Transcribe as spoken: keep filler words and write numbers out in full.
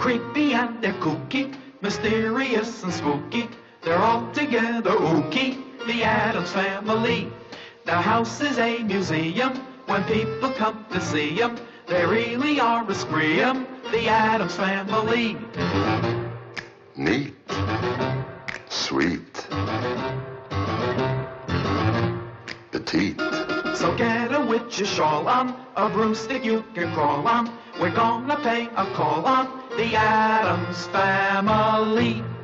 creepy and they're kooky, mysterious and spooky. They're all together ooky, the Addams Family. Their house is a museum. When people come to see them, they really are a scream, the Addams Family. Neat. Sweet. Petite. So get a witch's shawl on, a broomstick you can crawl on. We're gonna pay a call on the Addams Family.